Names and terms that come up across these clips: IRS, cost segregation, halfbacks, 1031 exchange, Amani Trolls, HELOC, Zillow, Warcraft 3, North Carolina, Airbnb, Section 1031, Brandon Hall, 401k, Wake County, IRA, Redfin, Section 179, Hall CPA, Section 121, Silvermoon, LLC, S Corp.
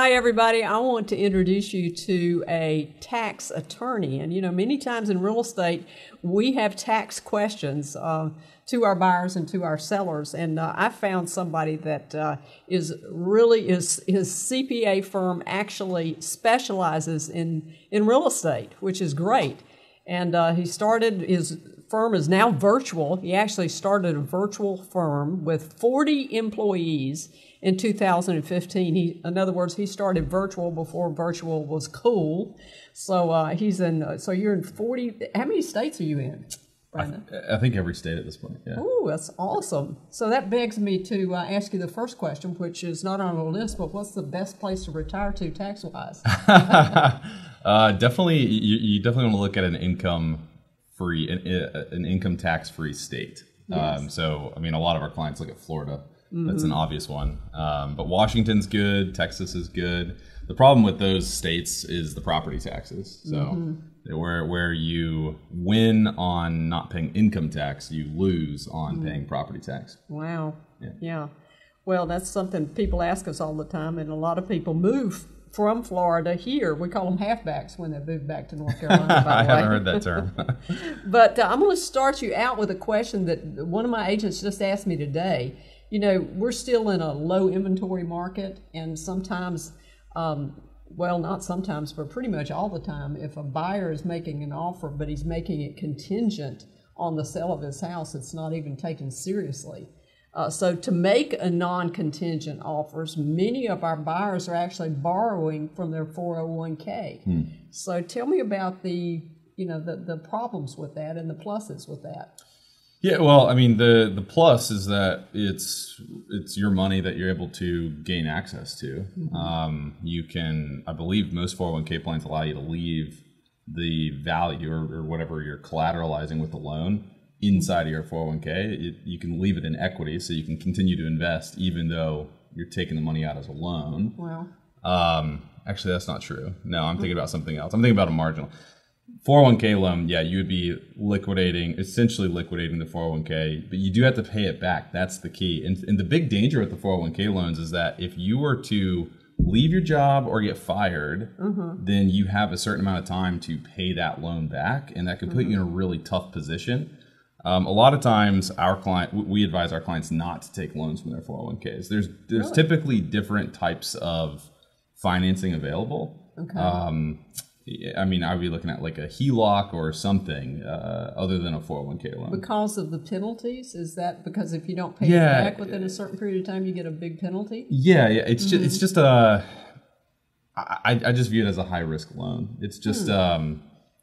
Hi, everybody. I want to introduce you to a tax attorney. And, you know, many times in real estate, we have tax questions to our buyers and to our sellers. And I found somebody that his CPA firm actually specializes in real estate, which is great. And he started, his firm is now virtual. He actually started a virtual firm with 40 employees in 2015. In other words, he started virtual before virtual was cool. So so you're in 40, how many states are you in, Brandon? I think every state at this point, yeah. Oh, that's awesome. So that begs me to ask you the first question, which is not on the list, but what's the best place to retire to tax-wise? Definitely, you definitely want to look at an income tax-free state. Yes. So, I mean, a lot of our clients look at Florida. Mm-hmm. That's an obvious one. But Washington's good. Texas is good. The problem with those states is the property taxes. So mm-hmm. where you win on not paying income tax, you lose on mm-hmm. paying property tax. Wow. Yeah. Yeah. Well, that's something people ask us all the time, and a lot of people move from Florida here. We call them halfbacks when they move back to North Carolina, by the way. I haven't heard that term. But I'm going to start you out with a question that one of my agents just asked me today. You know, we're still in a low inventory market, and sometimes, well, not sometimes, but pretty much all the time, if a buyer is making an offer, but he's making it contingent on the sale of his house, it's not even taken seriously. So to make a non-contingent offers, many of our buyers are actually borrowing from their 401k. Hmm. So tell me about the problems with that and the pluses with that. Yeah, well, I mean, the plus is that it's your money that you're able to gain access to. Mm-hmm. You can, I believe most 401k plans allow you to leave the value or whatever you're collateralizing with the loan inside of your 401k. You can leave it in equity, so you can continue to invest even though you're taking the money out as a loan. Wow. Actually, that's not true. No, I'm thinking about something else. I'm thinking about a marginal. 401k loan, yeah, you would be essentially liquidating the 401k, but you do have to pay it back. That's the key. And the big danger with the 401k loans is that if you were to leave your job or get fired, mm-hmm. then you have a certain amount of time to pay that loan back, and that can put mm-hmm. you in a really tough position. A lot of times, we advise our clients not to take loans from their 401ks. There's really? Typically different types of financing available. Okay. I mean, I would be looking at like a HELOC or something other than a 401k loan. Because of the penalties? Is that because if you don't pay it back within a certain period of time, you get a big penalty? Yeah, yeah. It's mm-hmm. I just view it as a high-risk loan. It's just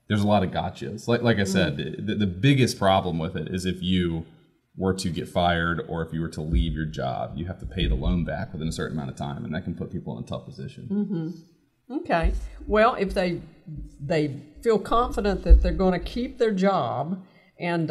there's a lot of gotchas. Like I said, mm-hmm. the biggest problem with it is if you were to get fired or if you were to leave your job, you have to pay the loan back within a certain amount of time, and that can put people in a tough position. Mm-hmm. Okay. Well, if they feel confident that they're going to keep their job, and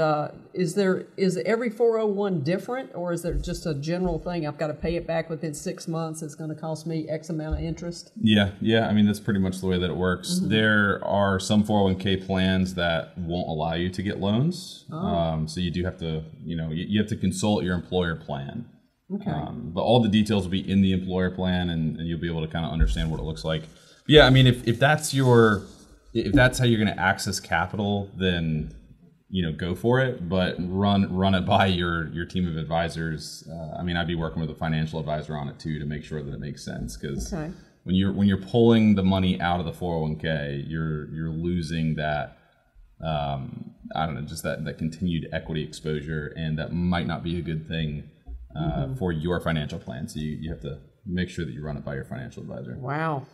is every 401 different, or is there just a general thing? I've got to pay it back within 6 months. It's going to cost me X amount of interest. Yeah. I mean, that's pretty much the way that it works. Mm-hmm. There are some 401k plans that won't allow you to get loans, so you do have to, you have to consult your employer plan. Okay. But all the details will be in the employer plan, and you'll be able to kind of understand what it looks like. Yeah, I mean, if that's how you're going to access capital, then go for it. But run it by your team of advisors. I mean, I'd be working with a financial advisor on it too to make sure that it makes sense. Because okay. when you're pulling the money out of the 401k, you're losing that. I don't know, just that continued equity exposure, and that might not be a good thing. Mm-hmm. For your financial plan. So you have to make sure that you run it by your financial advisor. Wow.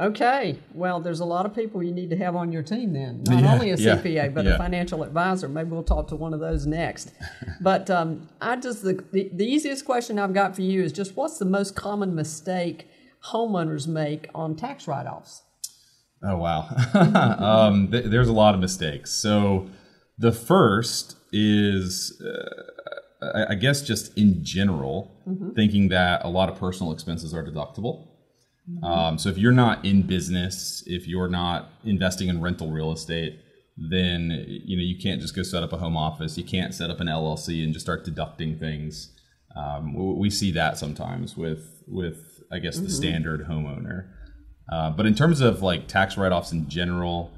Okay. Well, there's a lot of people you need to have on your team then. Not only a CPA, but a financial advisor. Maybe we'll talk to one of those next. But the easiest question I've got for you is just what's the most common mistake homeowners make on tax write-offs? Oh, wow. There's a lot of mistakes. So the first is... I guess just in general, mm-hmm. thinking that a lot of personal expenses are deductible. Mm-hmm. So if you're not in business, if you're not investing in rental real estate, then you can't just go set up a home office. You can't set up an LLC and just start deducting things. We see that sometimes with I guess the standard homeowner. But in terms of like tax write-offs in general,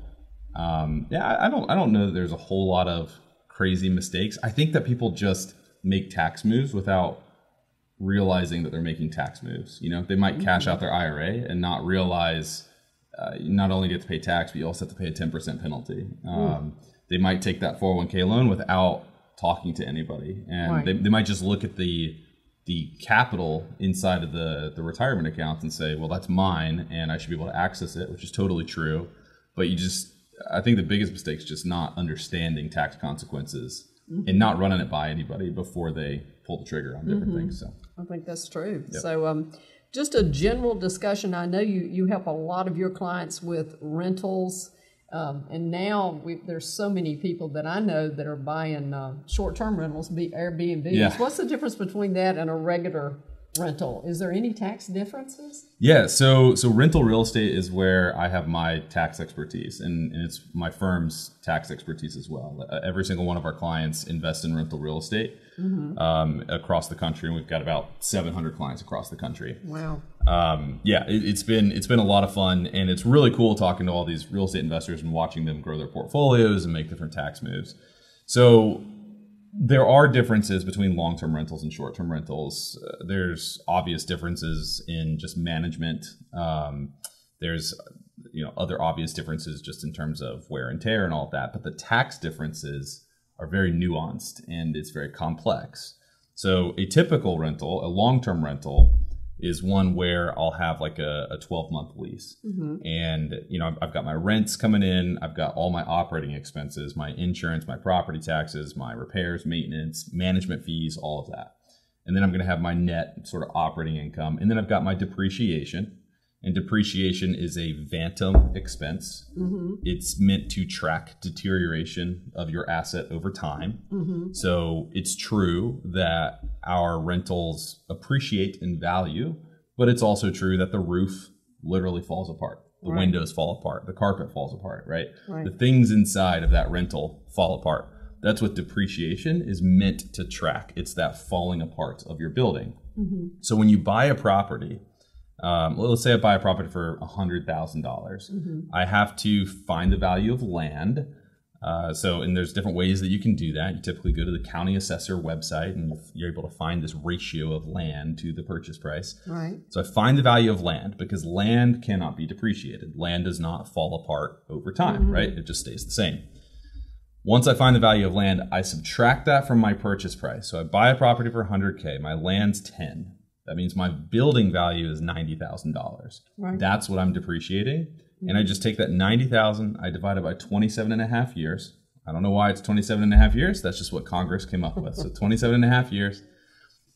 I don't know that there's a whole lot of crazy mistakes. I think that people just make tax moves without realizing that they're making tax moves. You know, they might cash out their IRA and not realize you not only get to pay tax, but you also have to pay a 10% penalty. They might take that 401k loan without talking to anybody, and they might just look at the capital inside of the retirement accounts and say, well, that's mine and I should be able to access it, which is totally true. But you just, I think the biggest mistake is just not understanding tax consequences and not running it by anybody before they pull the trigger on different things. So I think that's true. Yep. So just a general discussion. I know you help a lot of your clients with rentals. And now there's so many people that I know that are buying short-term rentals, Airbnbs. Yeah. What's the difference between that and a regular rental? Is there any tax differences? Yeah, so rental real estate is where I have my tax expertise, and it's my firm's tax expertise as well. Every single one of our clients invest in rental real estate across the country, and we've got about 700 clients across the country. Wow. It's been a lot of fun, and it's really cool talking to all these real estate investors and watching them grow their portfolios and make different tax moves. So there are differences between long-term rentals and short-term rentals. There's obvious differences in just management. There's other obvious differences just in terms of wear and tear and all of that. But the tax differences are very nuanced, and it's very complex. So a typical rental, a long-term rental, is one where I'll have like a 12-month lease. And I've got my rents coming in. I've got all my operating expenses, my insurance, my property taxes, my repairs, maintenance, management fees, all of that. And then I'm going to have my net sort of operating income. And then I've got my depreciation. And depreciation is a phantom expense. It's meant to track deterioration of your asset over time. So it's true that our rentals appreciate in value, but it's also true that the roof literally falls apart. The windows fall apart. The carpet falls apart, right? The things inside of that rental fall apart. That's what depreciation is meant to track. It's that falling apart of your building. So when you buy a property... let's say I buy a property for $100,000. I have to find the value of land. And there's different ways that you can do that. You typically go to the county assessor website, and you're able to find this ratio of land to the purchase price. So I find the value of land, because land cannot be depreciated. Land does not fall apart over time, right? It just stays the same. Once I find the value of land, I subtract that from my purchase price. So I buy a property for $100K. My land's 10. That means my building value is $90,000. That's what I'm depreciating. And I just take that 90,000, I divide it by 27 and a half years. I don't know why it's 27 and a half years. That's just what Congress came up with. So 27 and a half years.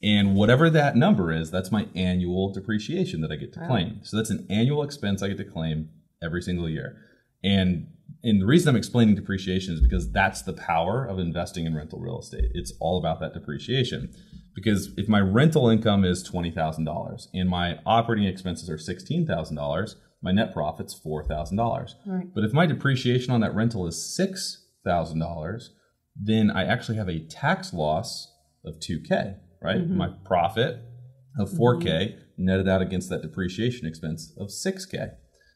And whatever that number is, that's my annual depreciation that I get to claim. So that's an annual expense I get to claim every single year. And the reason I'm explaining depreciation is because that's the power of investing in rental real estate. It's all about that depreciation. Because if my rental income is $20,000 and my operating expenses are $16,000, my net profit's $4,000. But if my depreciation on that rental is $6,000, then I actually have a tax loss of $2K, right? My profit of $4K netted out against that depreciation expense of $6K.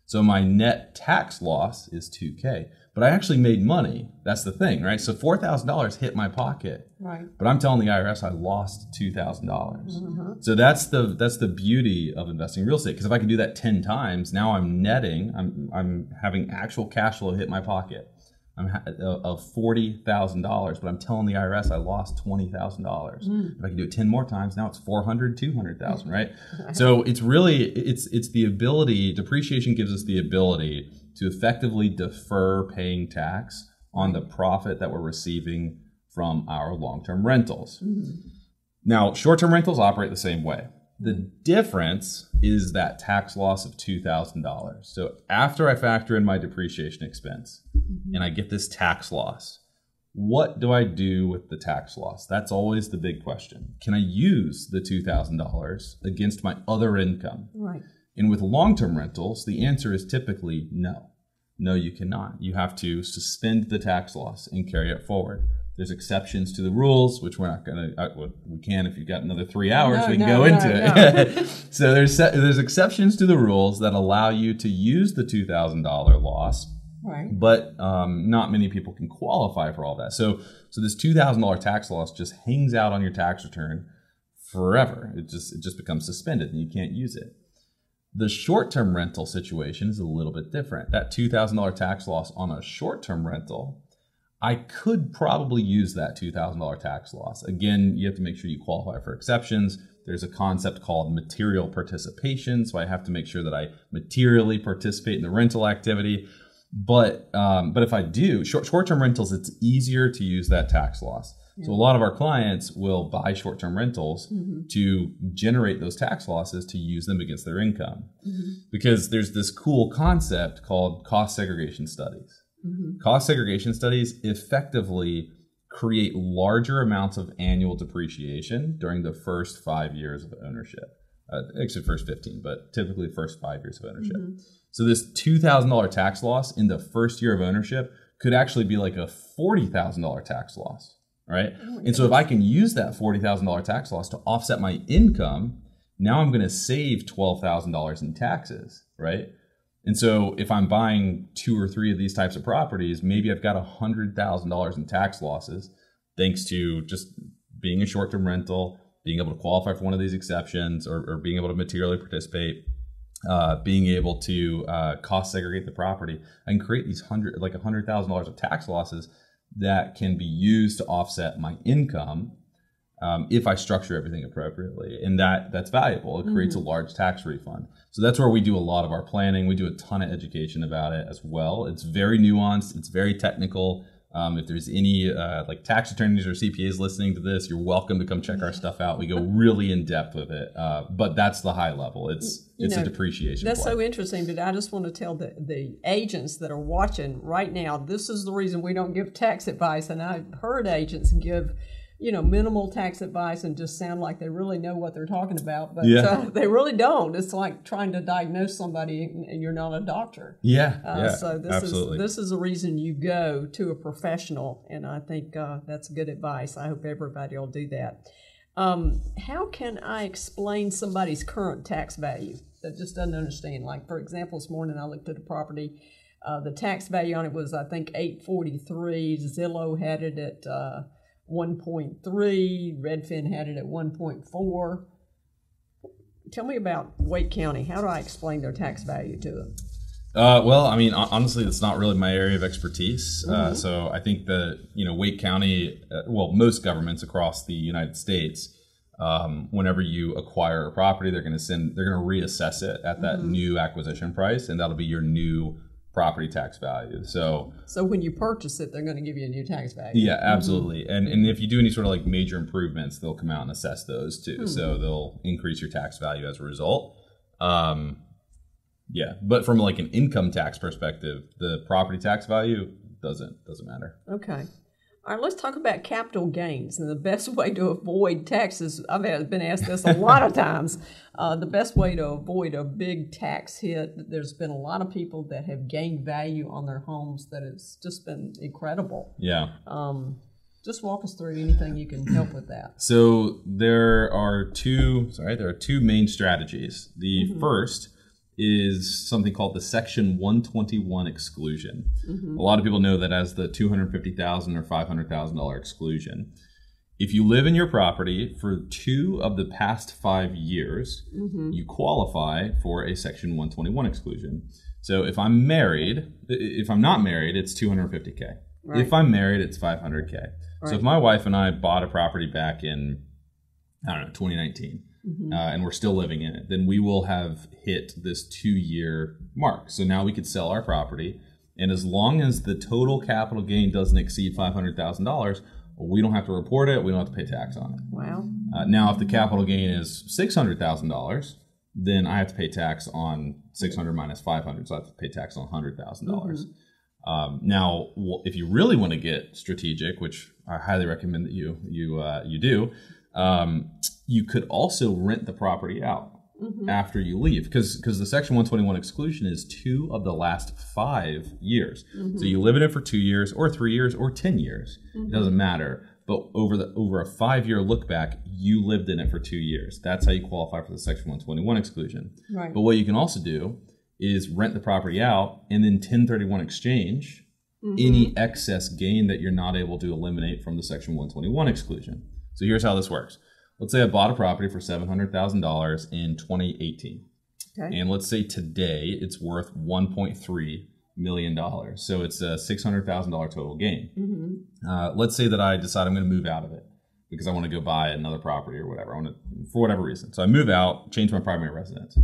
So my net tax loss is $2K, but I actually made money. That's the thing, right? So $4,000 hit my pocket, but I'm telling the IRS I lost $2,000. So that's the beauty of investing in real estate, because if I can do that 10 times, now I'm netting, I'm having actual cash flow hit my pocket of $40,000, but I'm telling the IRS I lost $20,000. If I can do it 10 more times, now it's $400,000, $200,000, right? So it's really, it's the ability, depreciation gives us the ability to effectively defer paying tax on the profit that we're receiving from our long-term rentals. Now, short-term rentals operate the same way. The difference is that tax loss of $2,000. So after I factor in my depreciation expense and I get this tax loss, what do I do with the tax loss? That's always the big question. Can I use the $2,000 against my other income? And with long-term rentals, the answer is typically no. No, you cannot. You have to suspend the tax loss and carry it forward. There's exceptions to the rules, which we're not going to, well, we can if you've got another 3 hours, we can go into it. So there's exceptions to the rules that allow you to use the $2,000 loss, right? But not many people can qualify for all that. So this $2,000 tax loss just hangs out on your tax return forever. It just becomes suspended and you can't use it. The short-term rental situation is a little bit different. That $2,000 tax loss on a short-term rental, I could probably use that $2,000 tax loss. Again, you have to make sure you qualify for exceptions. There's a concept called material participation, so I have to make sure that I materially participate in the rental activity. But if I do, short-term rentals, it's easier to use that tax loss. Yeah. So a lot of our clients will buy short-term rentals to generate those tax losses to use them against their income. Because there's this cool concept called cost segregation studies. Cost segregation studies effectively create larger amounts of annual depreciation during the first 5 years of ownership. Actually, first 15, but typically the first 5 years of ownership. So this $2,000 tax loss in the first year of ownership could actually be like a $40,000 tax loss, right? And so if I can use that $40,000 tax loss to offset my income, now I'm going to save $12,000 in taxes, right? And so if I'm buying 2 or 3 of these types of properties, maybe I've got $100,000 in tax losses thanks to just being a short-term rental, being able to qualify for one of these exceptions, or being able to materially participate, being able to cost segregate the property. I can create these $100,000 of tax losses that can be used to offset my income if I structure everything appropriately. And that's valuable. It creates a large tax refund. So that's where we do a lot of our planning. We do a ton of education about it as well. It's very nuanced. It's very technical. If there's any like tax attorneys or CPAs listening to this, you're welcome to come check our stuff out. We go really in depth with it. But that's the high level. It's a depreciation. That's so interesting. But I just want to tell the agents that are watching right now, this is the reason we don't give tax advice. And I've heard agents give minimal tax advice and just sound like they really know what they're talking about, but they really don't. It's like trying to diagnose somebody and you're not a doctor. So this is the reason you go to a professional, and I think that's good advice. I hope everybody will do that. How can I explain somebody's current tax value that just doesn't understand? Like, for example, this morning I looked at a property. The tax value on it was, I think, $843. Zillow had it at 1.3, Redfin had it at 1.4. Tell me about Wake County. How do I explain their tax value to them? Well, I mean, honestly, that's not really my area of expertise. So I think that, Wake County, well, most governments across the United States, whenever you acquire a property, they're going to reassess it at that new acquisition price, and that'll be your new property tax value. So when you purchase it, they're going to give you a new tax value. Yeah, absolutely. And if you do any sort of like major improvements, they'll come out and assess those too. So they'll increase your tax value as a result. But from like an income tax perspective, the property tax value doesn't matter. Okay. All right, let's talk about capital gains and the best way to avoid taxes. I've been asked this a lot of times. The best way to avoid a big tax hit. There's been a lot of people that have gained value on their homes that it's just been incredible. Yeah. Just walk us through anything you can help with that. So there are two main strategies. The first is something called the Section 121 exclusion. A lot of people know that as the $250,000 or $500,000 exclusion. If you live in your property for 2 of the past 5 years, you qualify for a Section 121 exclusion. So if I'm married, if I'm not married, it's $250K. Right. If I'm married, it's $500K. Right. So if my wife and I bought a property back in, 2019, and we're still living in it, then we will have hit this 2-year mark. So now we could sell our property, and as long as the total capital gain doesn't exceed $500,000, we don't have to report it. We don't have to pay tax on it. Wow. Now, if the capital gain is $600,000, then I have to pay tax on 600 minus 500, so I have to pay tax on $100,000. Now, if you really want to get strategic, which I highly recommend that you do. You could also rent the property out. mm-hmm. after you leave, because the Section 121 exclusion is 2 of the last 5 years. Mm-hmm. So you live in it for 2 years or 3 years or 10 years. Mm-hmm. It doesn't matter. But over a 5-year look back, you lived in it for 2 years. That's how you qualify for the Section 121 exclusion. Right. But what you can also do is rent the property out and then 1031 exchange mm-hmm. any excess gain that you're not able to eliminate from the Section 121 exclusion. So here's how this works. Let's say I bought a property for $700,000 in 2018. Okay. And let's say today it's worth $1.3 million. So it's a $600,000 total gain. Mm-hmm. Let's say that I decide I'm going to move out of it because I want to go buy another property or whatever. I want to, for whatever reason. So I move out, change my primary residence.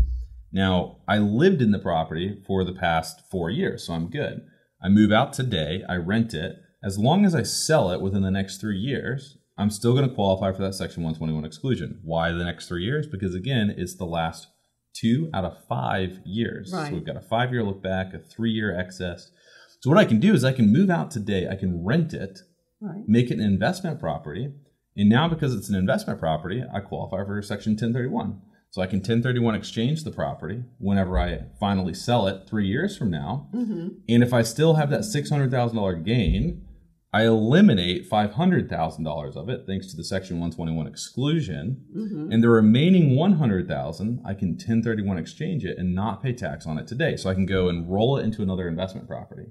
Now I lived in the property for the past 4 years, so I'm good. I move out today, I rent it. As long as I sell it within the next 3 years, I'm still going to qualify for that Section 121 exclusion. Why the next 3 years? Because again, it's the last 2 out of 5 years. Right. So we've got a 5-year look back, a 3-year excess. So what I can do is I can move out today. I can rent it, right. Make it an investment property. And now because it's an investment property, I qualify for Section 1031. So I can 1031 exchange the property whenever I finally sell it 3 years from now. Mm-hmm. And if I still have that $600,000 gain, I eliminate $500,000 of it thanks to the Section 121 exclusion, mm-hmm. and the remaining $100,000 I can 1031 exchange it and not pay tax on it today. So I can go and roll it into another investment property.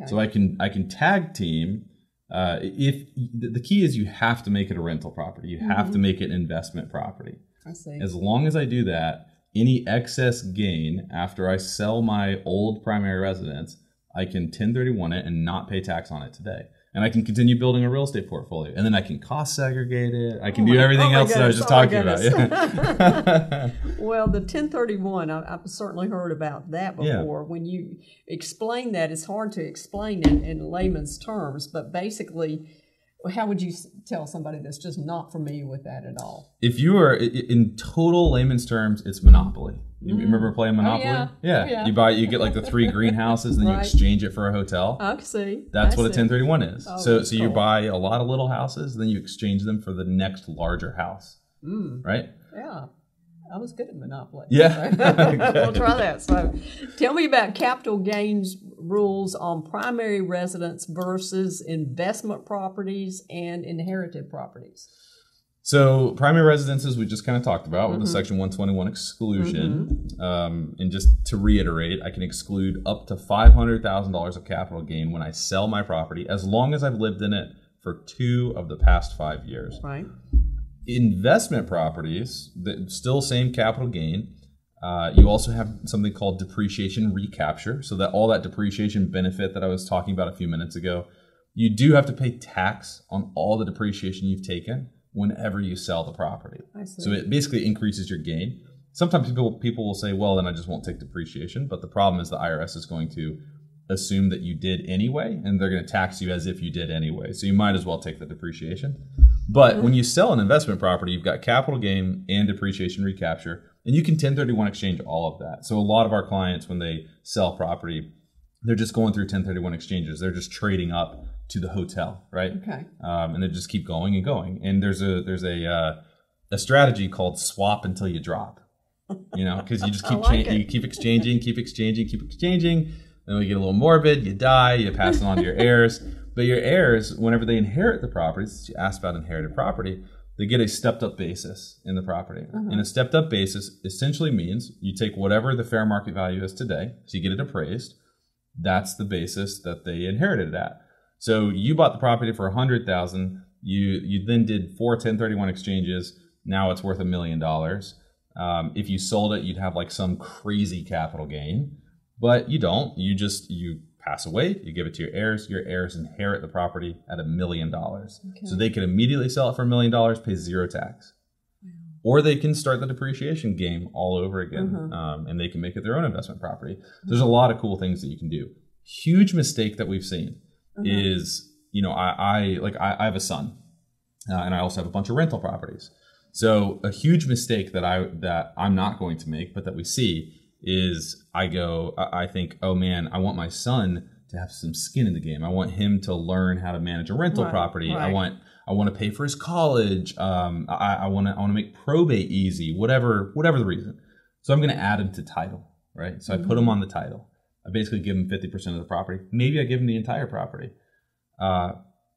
Okay. So I can tag team. If the key is you have to make it a rental property, you mm-hmm. have to make it an investment property. I see. As long as I do that, any excess gain after I sell my old primary residence, I can 1031 it and not pay tax on it today. And I can continue building a real estate portfolio. And then I can cost segregate it. I can do everything else that I was just talking about. Yeah. Well, the 1031, I've certainly heard about that before. Yeah. When you explain that, it's hard to explain it in layman's terms. But basically, how would you tell somebody that's just not familiar with that at all? If you are, in total layman's terms, it's Monopoly. You remember playing Monopoly? Oh, yeah. Yeah. You buy it, you get like the 3 greenhouses, and then right. you exchange it for a hotel. I see. That's what a 1031 is. Oh, so you buy a lot of little houses, and then you exchange them for the next larger house. Mm. Right? Yeah. I was good at Monopoly. Yeah. So. We'll try that. So tell me about capital gains rules on primary residence versus investment properties and inherited properties. So primary residences we just kind of talked about mm-hmm. with the Section 121 exclusion. Mm-hmm. And just to reiterate, I can exclude up to $500,000 of capital gain when I sell my property as long as I've lived in it for 2 of the past 5 years. Right. Investment properties, still same capital gain. You also have something called depreciation recapture. So that all that depreciation benefit that I was talking about a few minutes ago, you do have to pay tax on all the depreciation you've taken whenever you sell the property. I see. So it basically increases your gain. Sometimes people will say, well, then I just won't take depreciation. But the problem is the IRS is going to assume that you did anyway, and they're going to tax you as if you did anyway. So you might as well take the depreciation. But when you sell an investment property, you've got capital gain and depreciation recapture, and you can 1031 exchange all of that. So a lot of our clients, when they sell property, they're just going through 1031 exchanges. They're just trading up to the hotel, right? Okay. And they just keep going and going. And there's a strategy called swap until you drop. You know, because you just keep you keep exchanging. Then we get a little morbid. You die. You pass it on to your heirs. But your heirs, whenever they inherit the property, since you asked about inherited property, they get a stepped-up basis in the property. Uh-huh. And a stepped-up basis essentially means you take whatever the fair market value is today, so you get it appraised. That's the basis that they inherited it at. So you bought the property for $100,000. You then did 4 1031 exchanges. Now it's worth $1 million. If you sold it, you'd have like some crazy capital gain, but you don't. You pass away, you give it to your heirs. Your heirs inherit the property at $1 million. Okay. So they can immediately sell it for $1 million, pay 0 tax. Wow. Or they can start the depreciation game all over again, mm-hmm. And they can make it their own investment property. Mm-hmm. There's a lot of cool things that you can do. Huge mistake that we've seen mm-hmm. is, you know, I have a son, and I also have a bunch of rental properties. So a huge mistake that I'm not going to make, but that we see, is I think, oh man, I want my son to have some skin in the game. I want him to learn how to manage a rental property. Right. I want to pay for his college. I want to make probate easy, whatever the reason. So I'm going to add them to title, right? So I put them on the title. I basically give them 50% of the property. Maybe I give them the entire property.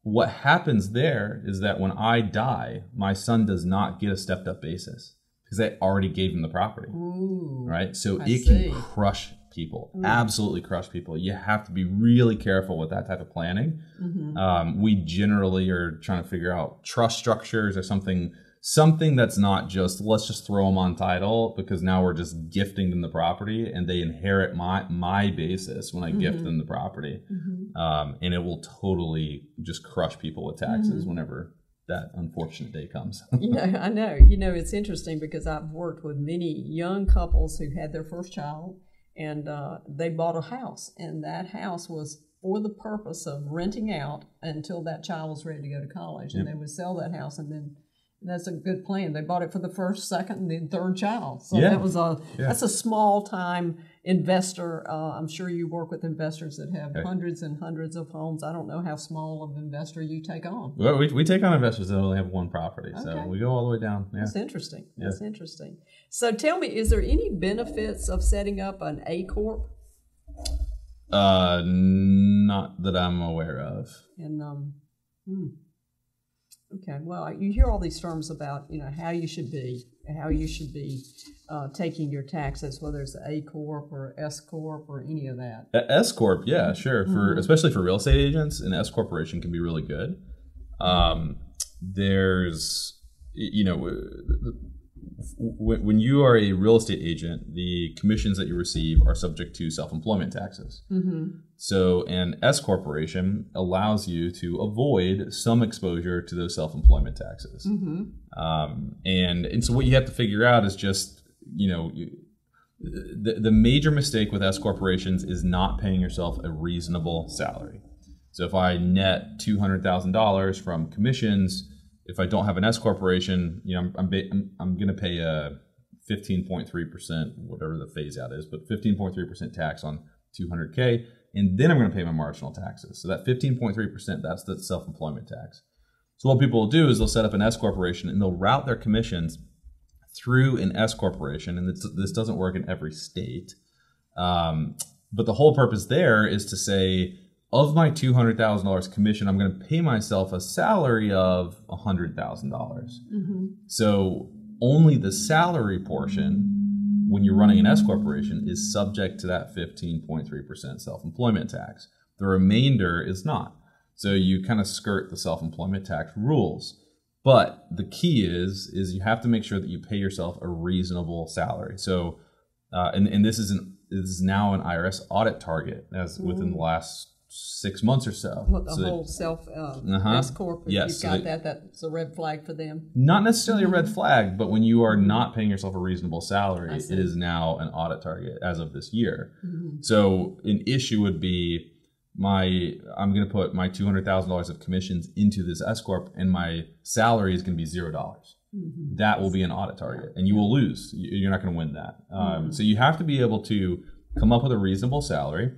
What happens there is that when I die, my son does not get a stepped up basis because I already gave him the property, right? So it can crush people, absolutely crush people. You have to be really careful with that type of planning. We generally are trying to figure out trust structures or something that's not just, let's just throw them on title because now we're just gifting them the property and they inherit my basis when I gift them the property. And it will totally just crush people with taxes whenever that unfortunate day comes. I know. It's interesting because I've worked with many young couples who had their first child and they bought a house, and that house was for the purpose of renting out until that child was ready to go to college, and they would sell that house, and then that's a good plan. They bought it for the first, second, and then third child. So that was that's a small time investor. I'm sure you work with investors that have hundreds and hundreds of homes. I don't know how small of an investor you take on. Well, we take on investors that only have one property. Okay. So we go all the way down. Yeah. That's interesting. Yeah. That's interesting. So tell me, is there any benefits of setting up an A Corp? Not that I'm aware of. And okay, well, you hear all these terms about, how you should be taking your taxes, whether it's A Corp or S Corp or any of that. S Corp, yeah, sure. Especially for real estate agents, an S Corporation can be really good. There's, when you are a real estate agent, the commissions that you receive are subject to self-employment taxes. So an S corporation allows you to avoid some exposure to those self-employment taxes. And so what you have to figure out is just, the major mistake with S corporations is not paying yourself a reasonable salary. So if I net $200,000 from commissions, if I don't have an S corporation, I'm going to pay a 15.3%, whatever the phase out is, but 15.3% tax on $200K, and then I'm going to pay my marginal taxes. So that 15.3%, that's the self-employment tax. So what people will do is they'll set up an S corporation and they'll route their commissions through an S corporation, and this doesn't work in every state. But the whole purpose there is to say, of my $200,000 commission, I'm going to pay myself a salary of $100,000. So only the salary portion, when you're running an S corporation, is subject to that 15.3% self-employment tax. The remainder is not. So you kind of skirt the self-employment tax rules. But the key is you have to make sure that you pay yourself a reasonable salary. So, and this is now an IRS audit target as within the last 6 months or so. What, the whole self S Corp, yes, you've got that's a red flag for them. Not necessarily a red flag, but when you are not paying yourself a reasonable salary, it is now an audit target as of this year. So an issue would be I'm going to put my $200,000 of commissions into this S Corp, and my salary is going to be $0. That will be an audit target, and you will lose. You're not going to win that. So you have to be able to come up with a reasonable salary.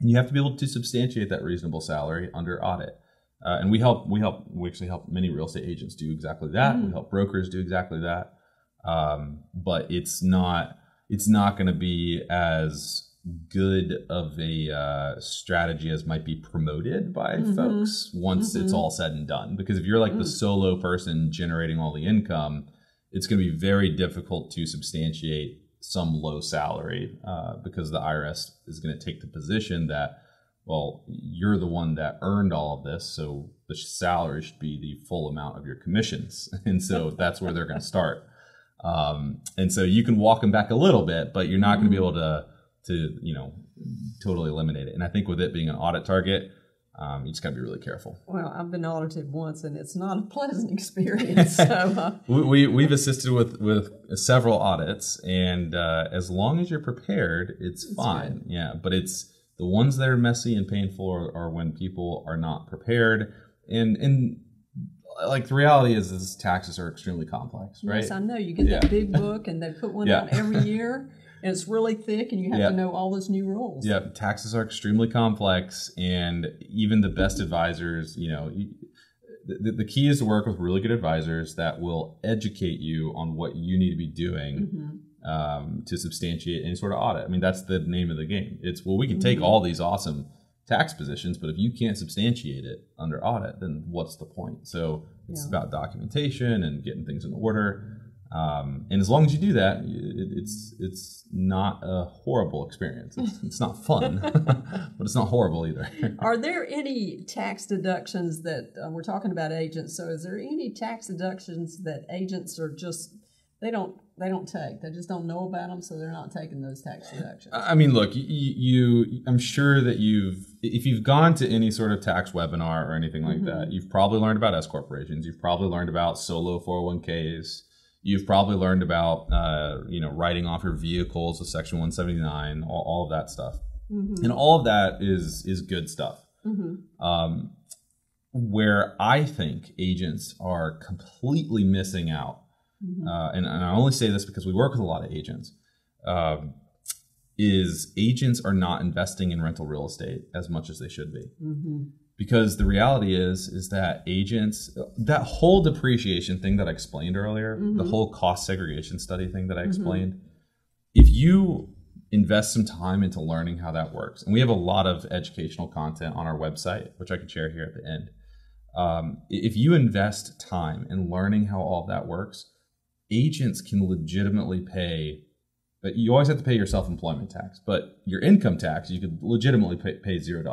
And you have to be able to substantiate that reasonable salary under audit. And we actually help many real estate agents do exactly that. We help brokers do exactly that. But it's not going to be as good of a strategy as might be promoted by folks once it's all said and done. Because if you're like the solo person generating all the income, it's going to be very difficult to substantiate some low salary because the IRS is going to take the position that, well, you're the one that earned all of this, so the salary should be the full amount of your commissions. And so that's where they're going to start. And so you can walk them back a little bit, but you're not going to be able to totally eliminate it. And I think with it being an audit target, you just got to be really careful. Well, I've been audited once, and it's not a pleasant experience. So, we've assisted with several audits, and as long as you're prepared, it's fine. Good. Yeah, but it's the ones that are messy and painful are when people are not prepared. And like the reality is taxes are extremely complex, right? Yes, I know. You get that big book, and they put one out every year. And it's really thick, and you have to know all those new rules. Yeah, taxes are extremely complex, and even the best advisors, the key is to work with really good advisors that will educate you on what you need to be doing to substantiate any sort of audit. I mean, that's the name of the game. It's, well, we can take all these awesome tax positions, but if you can't substantiate it under audit, then what's the point? So it's about documentation and getting things in order. And as long as you do that, it's not a horrible experience. It's not fun, but it's not horrible either. Are there any tax deductions that we're talking about agents? So is there any tax deductions that agents are just, they don't take, they just don't know about them. So they're not taking those tax deductions. I mean, look, I'm sure that if you've gone to any sort of tax webinar or anything like that, you've probably learned about S corporations. You've probably learned about solo 401ks. You've probably learned about, writing off your vehicles with Section 179, all of that stuff. And all of that is good stuff. Where I think agents are completely missing out, and I only say this because we work with a lot of agents, is agents are not investing in rental real estate as much as they should be. Because the reality is that agents, that whole depreciation thing that I explained earlier, the whole cost segregation study thing that I explained, if you invest some time into learning how that works, and we have a lot of educational content on our website, which I can share here at the end. If you invest time in learning how all that works, agents can legitimately pay, but you always have to pay your self-employment tax, but your income tax, you could legitimately pay $0.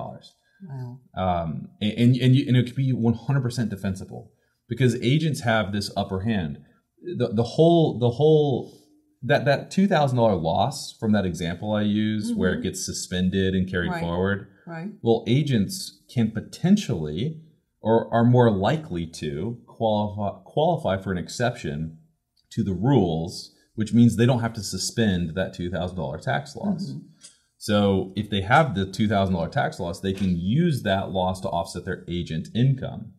Wow. And it could be 100% defensible because agents have this upper hand. The whole $2,000 loss from that example I used where it gets suspended and carried forward. Well, agents can potentially or are more likely to qualify for an exception to the rules, which means they don't have to suspend that $2,000 tax loss. So if they have the $2,000 tax loss, they can use that loss to offset their agent income.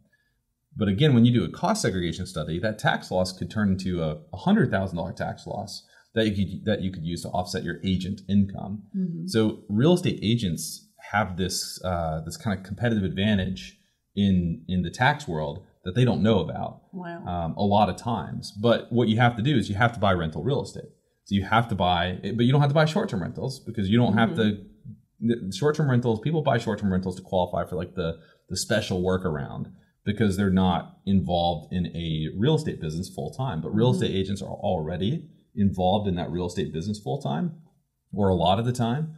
But again, when you do a cost segregation study, that tax loss could turn into a $100,000 tax loss that you could use to offset your agent income. So real estate agents have this this kind of competitive advantage in the tax world that they don't know about a lot of times. But what you have to do is you have to buy rental real estate. So you have to buy, but you don't have to buy short-term rentals because you don't have to, the short-term rentals, people buy short-term rentals to qualify for like the special workaround because they're not involved in a real estate business full-time. But real estate agents are already involved in that real estate business full-time or a lot of the time.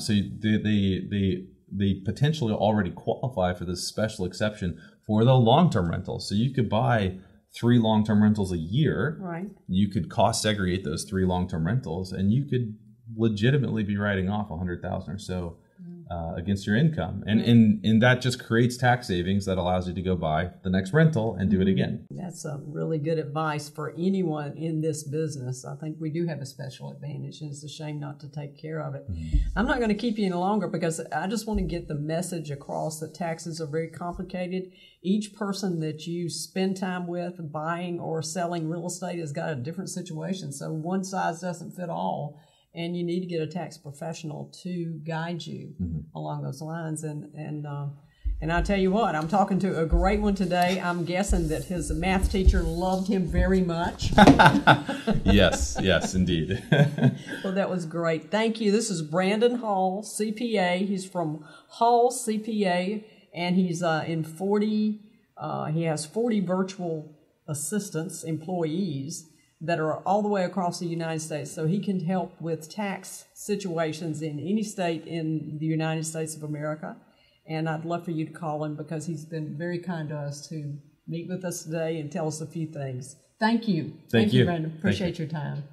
So they potentially already qualify for this special exception for the long-term rentals. So you could buy 3 long-term rentals a year, you could cost segregate those 3 long-term rentals and you could legitimately be writing off $100,000 or so against your income. And that just creates tax savings that allows you to go buy the next rental and do it again. That's a really good advice for anyone in this business. I think we do have a special advantage and it's a shame not to take care of it. I'm not going to keep you any longer because I just want to get the message across that taxes are very complicated. Each person that you spend time with buying or selling real estate has got a different situation. So one size doesn't fit all. And you need to get a tax professional to guide you along those lines. And I tell you what, I'm talking to a great one today. I'm guessing that his math teacher loved him very much. Yes, indeed. Well, that was great. Thank you. This is Brandon Hall, CPA. He's from Hall CPA. And he's he has 40 virtual assistants, employees, that are all the way across the United States. So he can help with tax situations in any state in the United States of America. And I'd love for you to call him because he's been very kind to us to meet with us today and tell us a few things. Thank you. Thank you, Brandon. Appreciate your time.